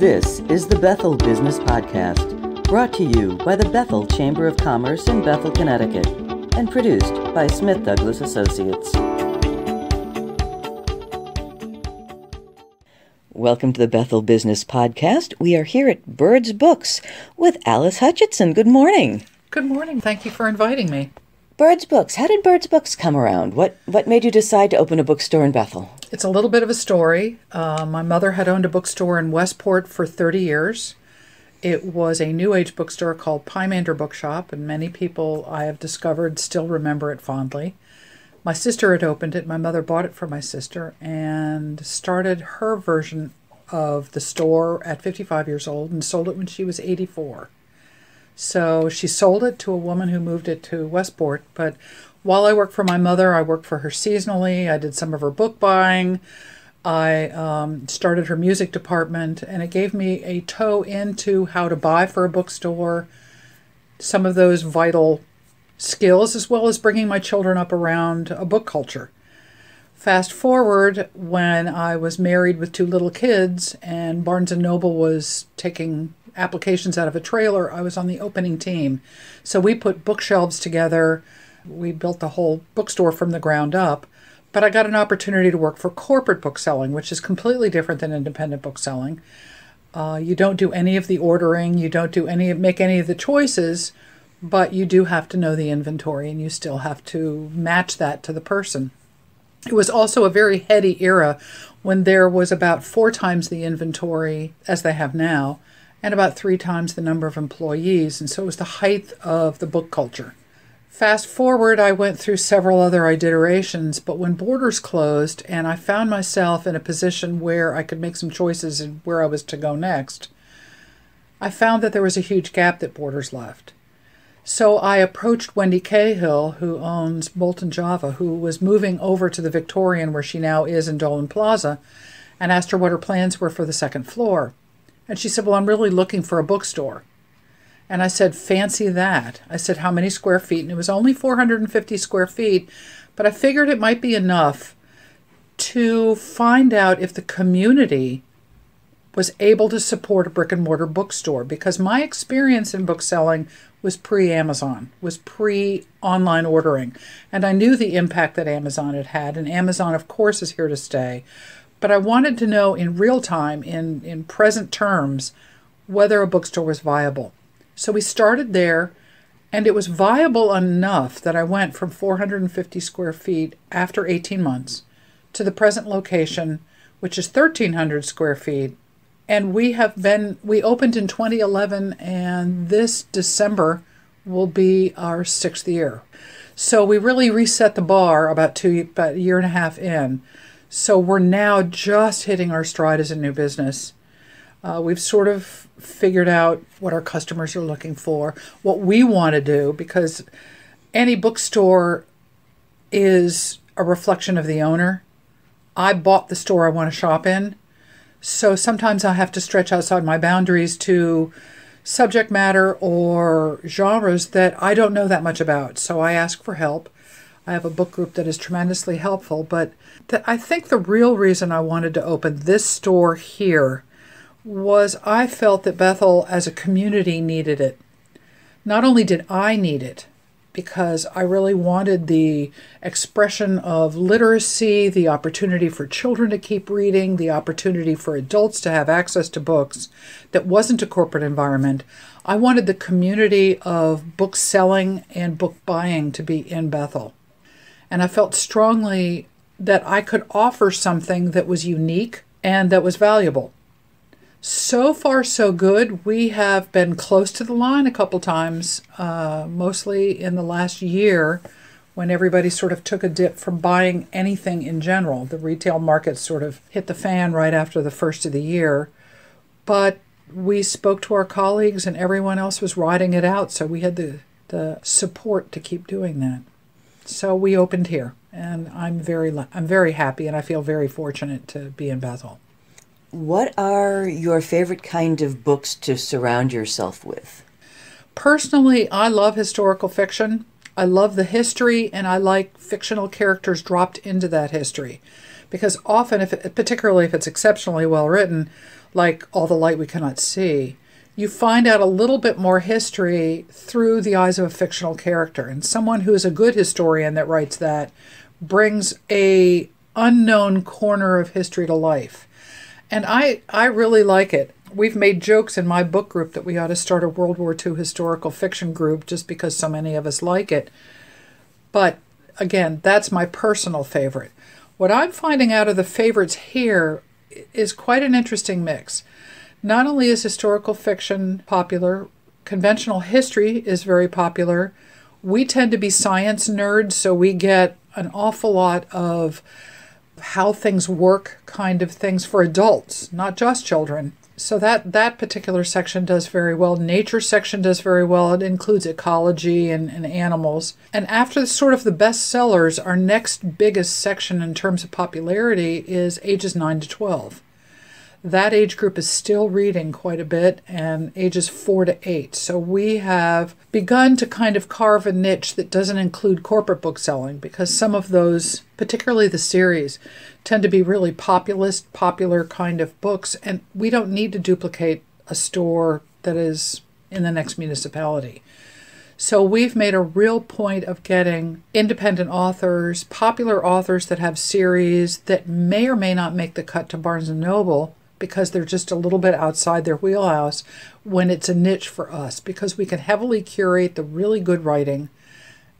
This is the Bethel Business Podcast, brought to you by the Bethel Chamber of Commerce in Bethel, Connecticut, and produced by Smith Douglas Associates. Welcome to the Bethel Business Podcast. We are here at Byrds Books with Alice Hutchinson. Good morning. Good morning. Thank you for inviting me. Byrds Books. How did Byrds Books come around? What made you decide to open a bookstore in Bethel? It's a little bit of a story. My mother had owned a bookstore in Westport for 30 years. It was a New Age bookstore called Pimander Bookshop, and many people I have discovered still remember it fondly. My sister had opened it. My mother bought it for my sister and started her version of the store at 55 years old and sold it when she was 84. So she sold it to a woman who moved it to Westport. But while I worked for my mother, I worked for her seasonally. I did some of her book buying. I started her music department, and it gave me a toe into how to buy for a bookstore, some of those vital skills, as well as bringing my children up around a book culture. Fast forward, when I was married with two little kids and Barnes and Noble was taking applications out of a trailer, I was on the opening team. So we put bookshelves together. We built the whole bookstore from the ground up. But I got an opportunity to work for corporate bookselling, which is completely different than independent bookselling. You don't do any of the ordering. You don't do make any of the choices, but you do have to know the inventory, and you still have to match that to the person. It was also a very heady era when there was about 4 times the inventory as they have now, and about 3 times the number of employees, and so it was the height of the book culture. Fast forward, I went through several other iterations, but when Borders closed and I found myself in a position where I could make some choices in where I was to go next, I found that there was a huge gap that Borders left. So I approached Wendy Cahill, who owns Bolton Java, who was moving over to the Victorian where she now is in Dolan Plaza, and asked her what her plans were for the second floor. And she said, well, I'm really looking for a bookstore. And I said, fancy that. I said, how many square feet? And it was only 450 square feet, but I figured it might be enough to find out if the community was able to support a brick and mortar bookstore, because my experience in bookselling was pre-Amazon, was pre-online ordering. And I knew the impact that Amazon had had, and Amazon, of course, is here to stay. But I wanted to know in real time, in present terms, whether a bookstore was viable. So we started there, and it was viable enough that I went from 450 square feet after 18 months to the present location, which is 1,300 square feet. And we opened in 2011, and this December will be our 6th year. So we really reset the bar about a year and a half in. So we're now just hitting our stride as a new business. We've sort of figured out what our customers are looking for, what we want to do, because any bookstore is a reflection of the owner. I bought the store I want to shop in, so sometimes I have to stretch outside my boundaries to subject matter or genres that I don't know that much about, so I ask for help. I have a book group that is tremendously helpful, but I think the real reason I wanted to open this store here was I felt that Bethel as a community needed it. Not only did I need it, because I really wanted the expression of literacy, the opportunity for children to keep reading, the opportunity for adults to have access to books that wasn't a corporate environment. I wanted the community of book selling and book buying to be in Bethel. And I felt strongly that I could offer something that was unique and that was valuable. So far, so good. We have been close to the line a couple times, mostly in the last year when everybody sort of took a dip from buying anything in general. The retail market sort of hit the fan right after the first of the year. But we spoke to our colleagues and everyone else was riding it out, so we had the support to keep doing that. So we opened here, and I'm very happy, and I feel very fortunate to be in Bethel. What are your favorite kind of books to surround yourself with? Personally, I love historical fiction. I love the history, and I like fictional characters dropped into that history, because often, particularly if it's exceptionally well written, like All the Light We Cannot See, you find out a little bit more history through the eyes of a fictional character. And someone who is a good historian that writes that brings a unknown corner of history to life. And I really like it. We've made jokes in my book group that we ought to start a World War II historical fiction group just because so many of us like it. But again, that's my personal favorite. What I'm finding out of the favorites here is quite an interesting mix. Not only is historical fiction popular, conventional history is very popular. We tend to be science nerds, so we get an awful lot of how things work kind of things for adults, not just children. So that particular section does very well. Nature section does very well. It includes ecology and animals. And after sort of the best sellers, our next biggest section in terms of popularity is ages 9 to 12. That age group is still reading quite a bit, and ages 4 to 8. So we have begun to kind of carve a niche that doesn't include corporate book selling, because some of those, particularly the series, tend to be really populist, popular kind of books, and we don't need to duplicate a store that is in the next municipality. So we've made a real point of getting independent authors, popular authors that have series that may or may not make the cut to Barnes and Noble, because they're just a little bit outside their wheelhouse when it's a niche for us, because we can heavily curate the really good writing.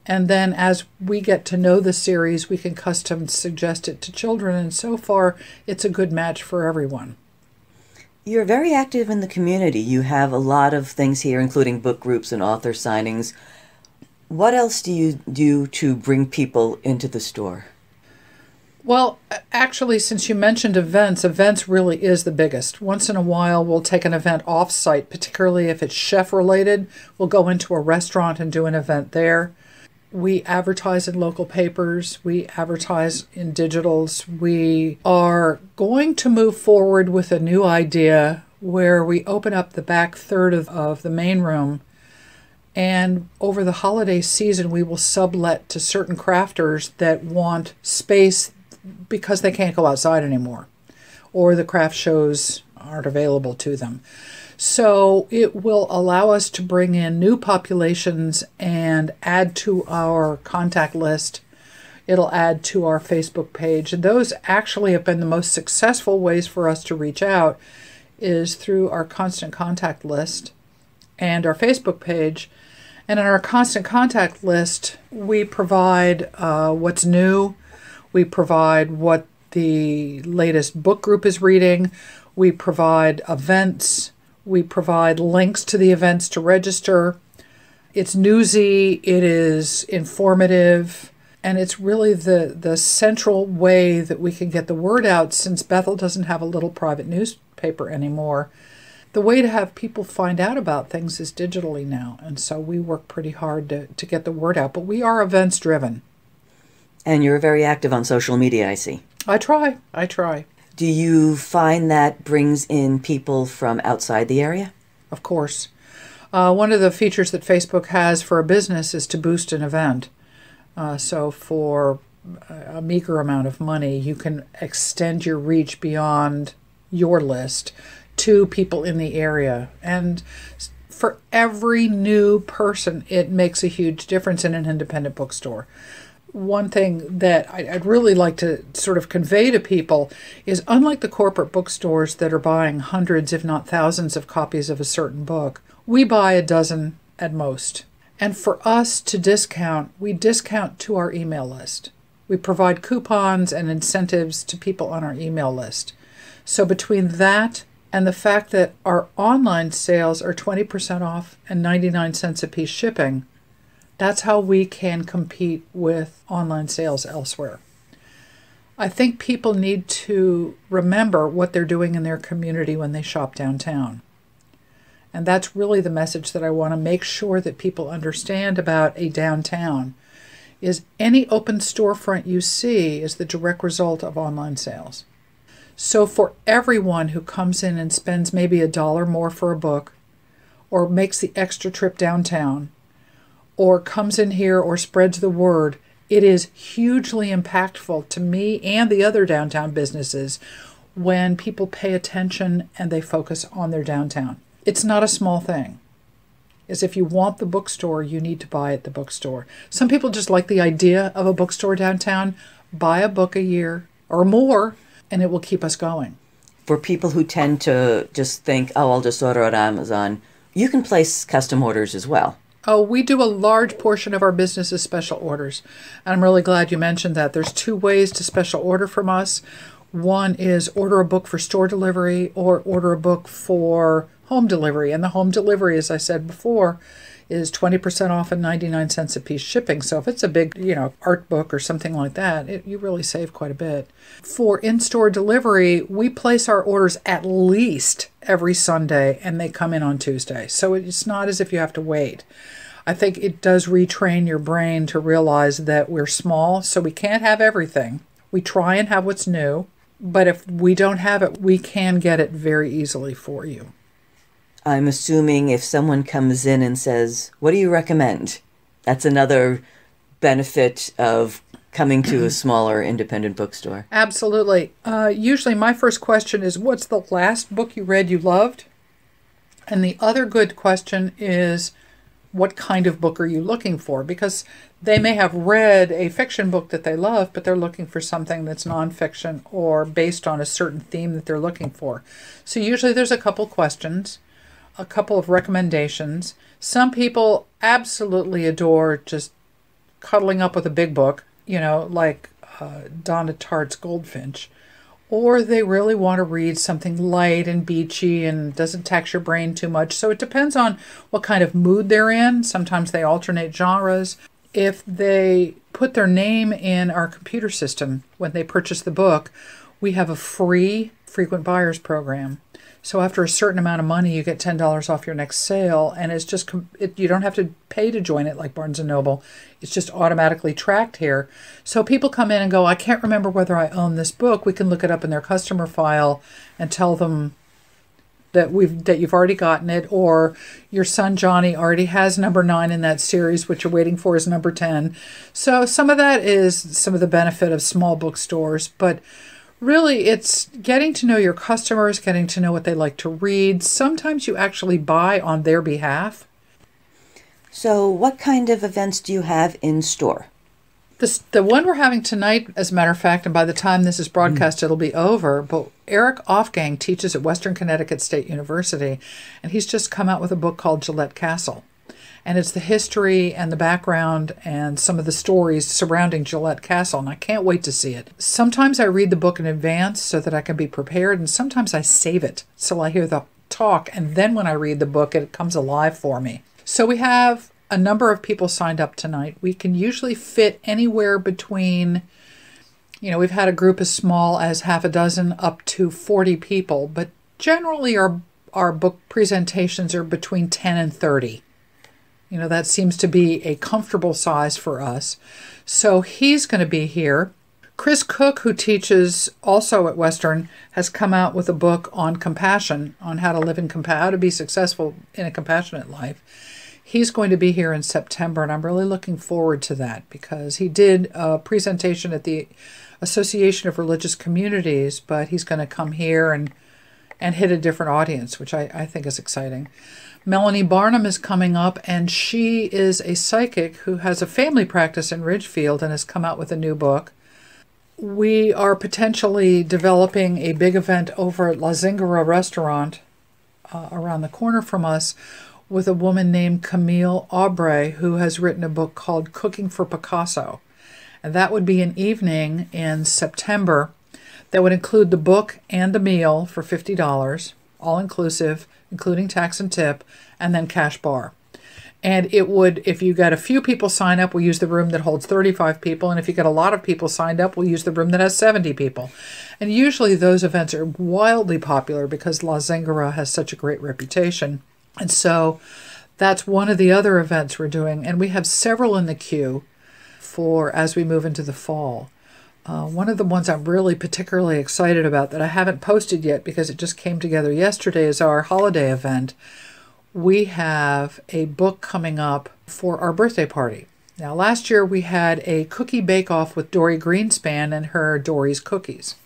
And then as we get to know the series, we can custom suggest it to children. And so far, it's a good match for everyone. You're very active in the community. You have a lot of things here, including book groups and author signings. What else do you do to bring people into the store? Well, actually, since you mentioned events, events really is the biggest. Once in a while, we'll take an event off-site, particularly if it's chef-related. We'll go into a restaurant and do an event there. We advertise in local papers. We advertise in digitals. We are going to move forward with a new idea where we open up the back third of the main room. And over the holiday season, we will sublet to certain crafters that want space because they can't go outside anymore, or the craft shows aren't available to them. So it will allow us to bring in new populations and add to our contact list. It'll add to our Facebook page. And those actually have been the most successful ways for us to reach out, is through our constant contact list and our Facebook page. And in our constant contact list, we provide what's new. We provide what the latest book group is reading. We provide events. We provide links to the events to register. It's newsy, it is informative, and it's really the central way that we can get the word out, since Bethel doesn't have a little private newspaper anymore. The way to have people find out about things is digitally now, and so we work pretty hard to get the word out, but we are events driven. And you're very active on social media, I see. I try. Do you find that brings in people from outside the area? Of course. One of the features that Facebook has for a business is to boost an event. So for a meager amount of money, you can extend your reach beyond your list to people in the area. And for every new person, it makes a huge difference in an independent bookstore. One thing that I'd really like to sort of convey to people is, unlike the corporate bookstores that are buying hundreds, if not thousands, of copies of a certain book, we buy a dozen at most. And for us to discount, we discount to our email list. We provide coupons and incentives to people on our email list. So between that and the fact that our online sales are 20% off and 99 cents a piece shipping, that's how we can compete with online sales elsewhere. I think people need to remember what they're doing in their community when they shop downtown. And that's really the message that I want to make sure that people understand about a downtown, is any open storefront you see is the direct result of online sales. So for everyone who comes in and spends maybe $1 more for a book, or makes the extra trip downtown, or comes in here or spreads the word, it is hugely impactful to me and the other downtown businesses when people pay attention and they focus on their downtown. It's not a small thing. Is if you want the bookstore, you need to buy at the bookstore. Some people just like the idea of a bookstore downtown. Buy a book a year or more, and it will keep us going. For people who tend to just think, oh, I'll just order on Amazon, you can place custom orders as well. Oh, we do a large portion of our business is special orders. And I'm really glad you mentioned that. There's two ways to special order from us. One is order a book for store delivery or order a book for home delivery. And the home delivery, as I said before, is 20% off and 99 cents a piece shipping. So if it's a big, art book or something like that, you really save quite a bit. For in-store delivery, we place our orders at least every Sunday and they come in on Tuesday. So it's not as if you have to wait. I think it does retrain your brain to realize that we're small, so we can't have everything. We try and have what's new, but if we don't have it, we can get it very easily for you. I'm assuming if someone comes in and says, what do you recommend? That's another benefit of coming to a smaller independent bookstore. Absolutely. Usually my first question is, what's the last book you read you loved? And the other good question is, what kind of book are you looking for? Because they may have read a fiction book that they love, but they're looking for something that's nonfiction or based on a certain theme that they're looking for. So usually there's a couple questions, a couple of recommendations. Some people absolutely adore just cuddling up with a big book, like Donna Tartt's Goldfinch. Or they really want to read something light and beachy and doesn't tax your brain too much. So it depends on what kind of mood they're in. Sometimes they alternate genres. If they put their name in our computer system when they purchase the book, we have a free frequent buyers program. So after a certain amount of money, you get $10 off your next sale. And it's just, you don't have to pay to join it like Barnes and Noble. It's just automatically tracked here. So people come in and go, I can't remember whether I own this book. We can look it up in their customer file and tell them that you've already gotten it, or your son Johnny already has number 9 in that series. What you're waiting for is number 10. So some of that is some of the benefit of small bookstores, but really, it's getting to know your customers, getting to know what they like to read. Sometimes you actually buy on their behalf. So what kind of events do you have in store? The one we're having tonight, as a matter of fact, and by the time this is broadcast, it'll be over, but Eric Ofgang teaches at Western Connecticut State University, and he's just come out with a book called Gillette Castle. And it's the history and the background and some of the stories surrounding Gillette Castle. And I can't wait to see it. Sometimes I read the book in advance so that I can be prepared. And sometimes I save it till I hear the talk. And then when I read the book, it comes alive for me. So we have a number of people signed up tonight. We can usually fit anywhere between, we've had a group as small as half a dozen up to 40 people. But generally our book presentations are between 10 and 30. That seems to be a comfortable size for us. So he's going to be here. Chris Cook, who teaches also at Western, has come out with a book on compassion, on how to live in compassion, how to be successful in a compassionate life. He's going to be here in September, and I'm really looking forward to that because he did a presentation at the Association of Religious Communities, but he's going to come here and hit a different audience, which I think is exciting. Melanie Barnum is coming up, and she is a psychic who has a family practice in Ridgefield and has come out with a new book. We are potentially developing a big event over at La Zingara Restaurant around the corner from us with a woman named Camille Aubrey, who has written a book called Cooking for Picasso. And that would be an evening in September that would include the book and the meal for $50, all-inclusive, including tax and tip, and then cash bar. And it would, if you got a few people sign up, we'll use the room that holds 35 people. And if you got a lot of people signed up, we'll use the room that has 70 people. And usually those events are wildly popular because La Zingara has such a great reputation. And so that's one of the other events we're doing. And we have several in the queue for as we move into the fall. One of the ones I'm really particularly excited about that I haven't posted yet because it just came together yesterday is our holiday event. We have a book coming up for our birthday party. Now, last year we had a cookie bake-off with Dory Greenspan and her Dory's Cookies.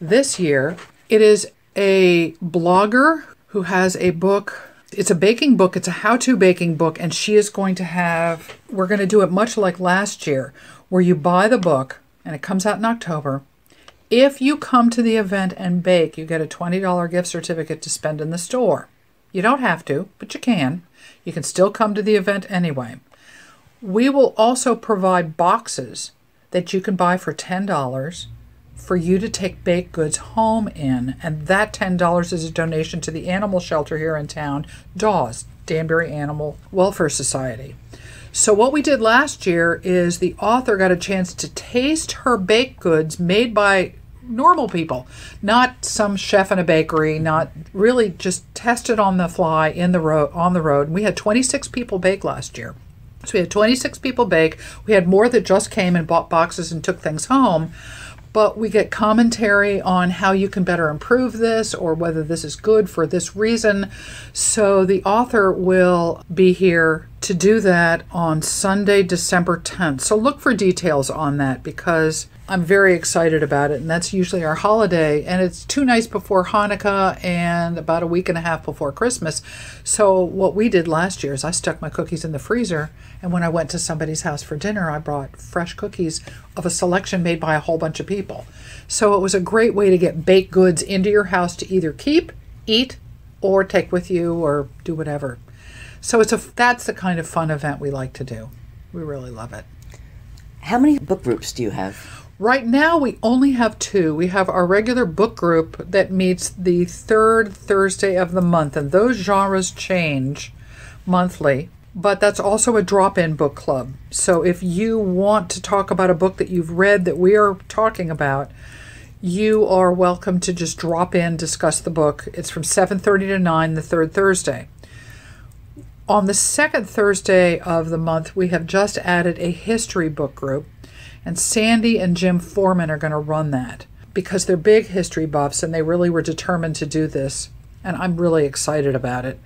This year It is a blogger who has a book. It's a baking book. It's a how-to baking book. And she is going to have, we're going to do it much like last year, where you buy the book and it comes out in October. If you come to the event and bake, you get a $20 gift certificate to spend in the store. You don't have to, but you can. You can still come to the event anyway. We will also provide boxes that you can buy for $10 for you to take baked goods home in. And that $10 is a donation to the animal shelter here in town, Dawes, Danbury Animal Welfare Society. So what we did last year is the author got a chance to taste her baked goods made by normal people, not some chef in a bakery, not really, just tested on the fly in the road, on the road. We had 26 people bake last year. So we had 26 people bake. We had more that just came and bought boxes and took things home. But we get commentary on how you can better improve this or whether this is good for this reason. So the author will be here to do that on Sunday, December 10th. So look for details on that because I'm very excited about it. And that's usually our holiday. And it's 2 nights before Hanukkah and about a week and a half before Christmas. So what we did last year is I stuck my cookies in the freezer. And when I went to somebody's house for dinner, I brought fresh cookies of a selection made by a whole bunch of people. So it was a great way to get baked goods into your house to either keep, eat, or take with you or do whatever. So it's that's the kind of fun event we like to do. We really love it. How many book groups do you have? Right now, we only have 2. We have our regular book group that meets the 3rd Thursday of the month, and those genres change monthly. But that's also a drop-in book club. So if you want to talk about a book that you've read that we are talking about, you are welcome to just drop in, discuss the book. It's from 7:30 to 9, the 3rd Thursday. On the 2nd Thursday of the month, we have just added a history book group. And Sandy and Jim Foreman are going to run that because they're big history buffs and they really were determined to do this. And I'm really excited about it.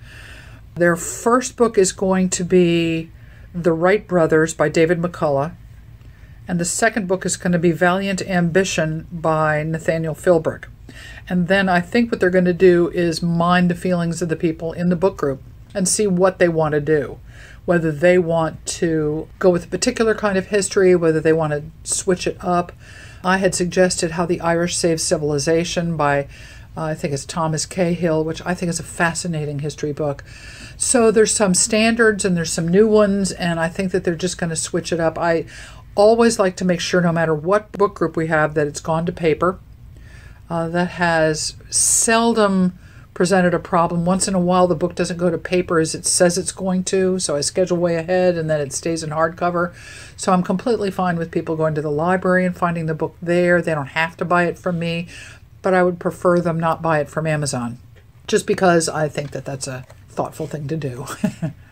Their first book is going to be The Wright Brothers by David McCullough. And the second book is going to be Valiant Ambition by Nathaniel Philbrick. And then I think what they're going to do is mine the feelings of the people in the book group and see what they want to do. Whether they want to go with a particular kind of history, whether they want to switch it up. I had suggested How the Irish Saved Civilization by, I think it's Thomas Cahill, which I think is a fascinating history book. So there's some standards and there's some new ones, and I think that they're just going to switch it up. I always like to make sure, no matter what book group we have, that it's gone to paper. That has seldom presented a problem. Once in a while, the book doesn't go to paper as it says it's going to, so I schedule way ahead and then it stays in hardcover. So I'm completely fine with people going to the library and finding the book there. They don't have to buy it from me, but I would prefer them not buy it from Amazon, just because I think that that's a thoughtful thing to do.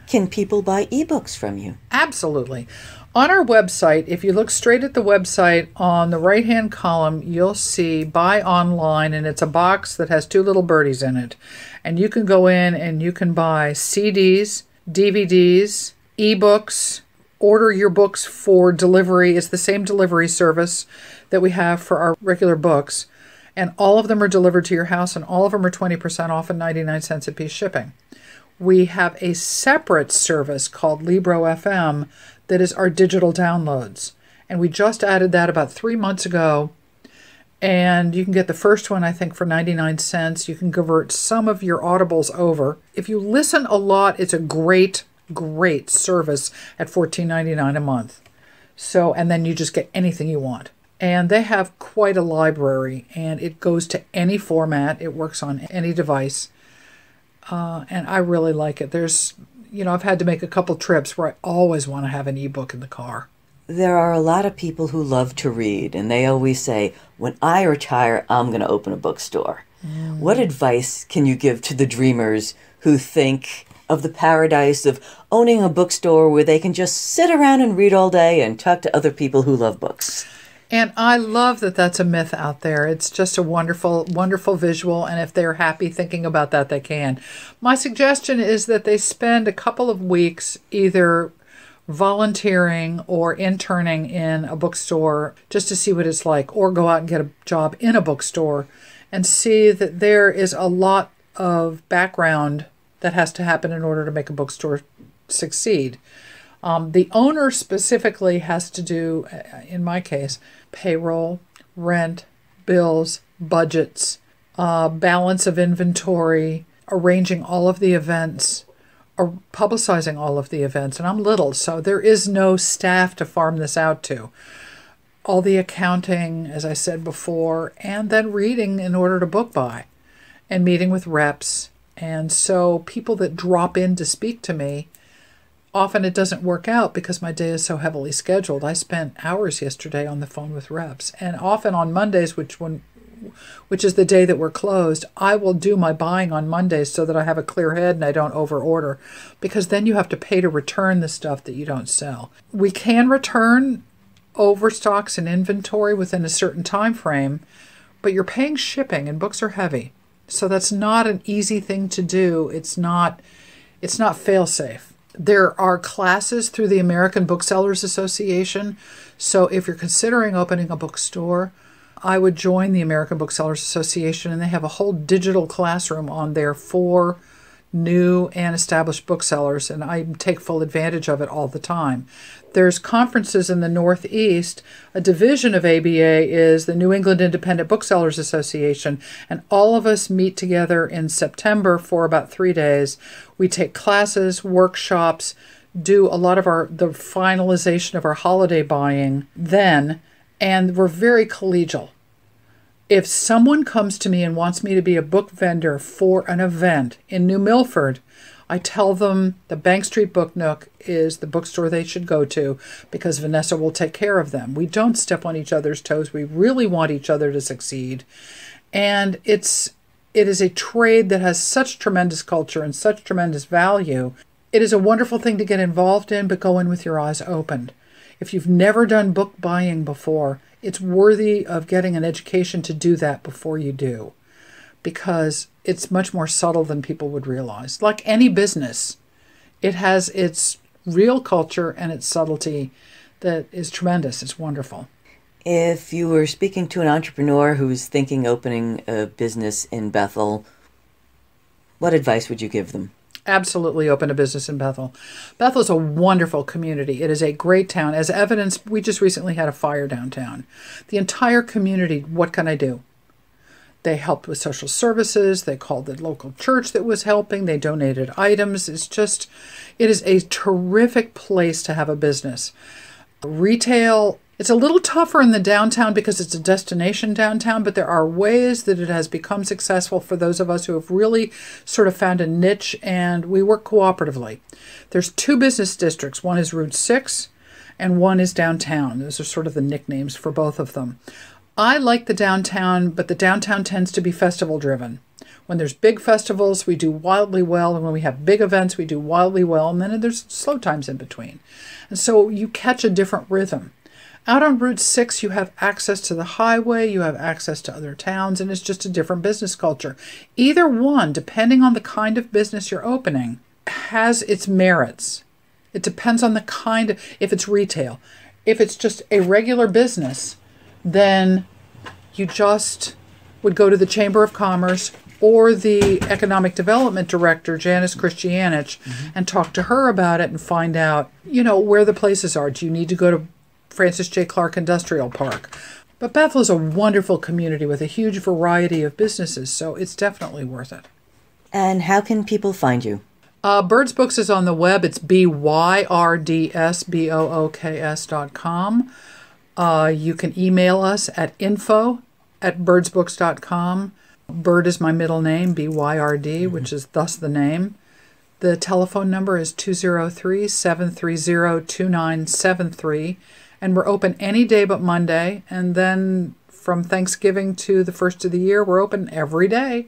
Can people buy ebooks from you? Absolutely. On our website, if you look straight at the website, on the right-hand column, you'll see Buy Online, and it's a box that has 2 little birdies in it. And you can go in and you can buy CDs, DVDs, ebooks, order your books for delivery. It's the same delivery service that we have for our regular books. And all of them are delivered to your house, and all of them are 20% off and 99 cents a piece shipping. We have a separate service called Libro FM that is our digital downloads. And we just added that about 3 months ago. And you can get the first one, I think, for 99 cents. You can convert some of your Audibles over. If you listen a lot, it's a great, great service at $14.99 a month. So, and then you just get anything you want. And they have quite a library, and it goes to any format. It works on any device. And I really like it. There's, you know, I've had to make a couple trips where I always want to have an ebook in the car. There are a lot of people who love to read, and they always say, when I retire, I'm going to open a bookstore. Mm. What advice can you give to the dreamers who think of the paradise of owning a bookstore where they can just sit around and read all day and talk to other people who love books? And I love that that's a myth out there. It's just a wonderful, wonderful visual. And if they're happy thinking about that, they can. My suggestion is that they spend a couple of weeks either volunteering or interning in a bookstore just to see what it's like, or go out and get a job in a bookstore and see that there is a lot of background that has to happen in order to make a bookstore succeed. The owner specifically has to do, in my case, payroll, rent, bills, budgets, balance of inventory, arranging all of the events, or publicizing all of the events. And I'm little, so there is no staff to farm this out to. All the accounting, as I said before, and then reading in order to book buy and meeting with reps. And so people that drop in to speak to me, often it doesn't work out because my day is so heavily scheduled. I spent hours yesterday on the phone with reps, and often on Mondays, which is the day that we're closed, I will do my buying on Mondays so that I have a clear head and I don't overorder, because then you have to pay to return the stuff that you don't sell. We can return overstocks and inventory within a certain time frame, but you're paying shipping and books are heavy. So that's not an easy thing to do. It's not fail-safe. There are classes through the American Booksellers Association. So if you're considering opening a bookstore, I would join the American Booksellers Association, and they have a whole digital classroom on there for new and established booksellers, and I take full advantage of it all the time. There's conferences in the Northeast. A division of ABA is the New England Independent Booksellers Association, and all of us meet together in September for about 3 days. We take classes, workshops, do a lot of the finalization of our holiday buying then, and we're very collegial. If someone comes to me and wants me to be a book vendor for an event in New Milford, I tell them the Bank Street Book Nook is the bookstore they should go to because Vanessa will take care of them. We don't step on each other's toes. We really want each other to succeed. And it is a trade that has such tremendous culture and such tremendous value. It is a wonderful thing to get involved in, but go in with your eyes opened. If you've never done book buying before, it's worthy of getting an education to do that before you do, because it's much more subtle than people would realize. Like any business, it has its real culture and its subtlety that is tremendous. It's wonderful. If you were speaking to an entrepreneur who's thinking opening a business in Bethel, what advice would you give them? Absolutely open a business in Bethel. Bethel is a wonderful community. It is a great town. As evidence, we just recently had a fire downtown. The entire community, what can I do? They helped with social services. They called the local church that was helping. They donated items. It is a terrific place to have a business. Retail, it's a little tougher in the downtown because it's a destination downtown, but there are ways that it has become successful for those of us who have really sort of found a niche, and we work cooperatively. There's two business districts. One is Route 6 and one is downtown. Those are sort of the nicknames for both of them. I like the downtown, but the downtown tends to be festival driven. When there's big festivals, we do wildly well, and when we have big events, we do wildly well, and then there's slow times in between. And so you catch a different rhythm. Out on Route 6, you have access to the highway, you have access to other towns, and it's just a different business culture. Either one, depending on the kind of business you're opening, has its merits. It depends on the kind of, if it's retail. If it's just a regular business, then you just would go to the Chamber of Commerce or the Economic Development Director, Janice Christianich, and talk to her about it and find out, you know, where the places are. Do you need to go to Francis J. Clark Industrial Park? But Bethel is a wonderful community with a huge variety of businesses, so it's definitely worth it. And how can people find you? Byrds Books is on the web. It's byrdsbooks.com. You can email us at info@byrdsbooks.com. Byrd is my middle name, B-Y-R-D, which is thus the name. The telephone number is 203-730-2973. And we're open any day but Monday. And then from Thanksgiving to the first of the year, we're open every day.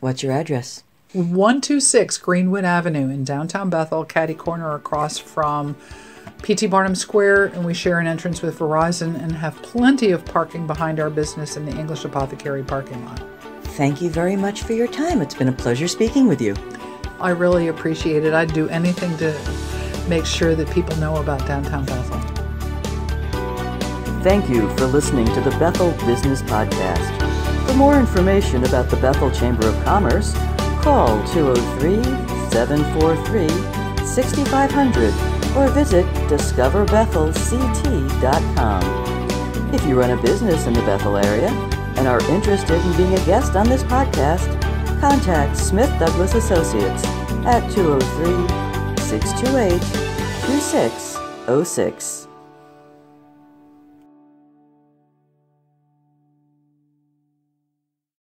What's your address? 126 Greenwood Avenue in downtown Bethel, Caddy Corner across from P.T. Barnum Square. And we share an entrance with Verizon and have plenty of parking behind our business in the English Apothecary parking lot. Thank you very much for your time. It's been a pleasure speaking with you. I really appreciate it. I'd do anything to make sure that people know about downtown Bethel. Thank you for listening to the Bethel Business Podcast. For more information about the Bethel Chamber of Commerce, call 203-743-6500 or visit discoverbethelct.com. If you run a business in the Bethel area and are interested in being a guest on this podcast, contact Smith Douglas Associates at 203-628-2606.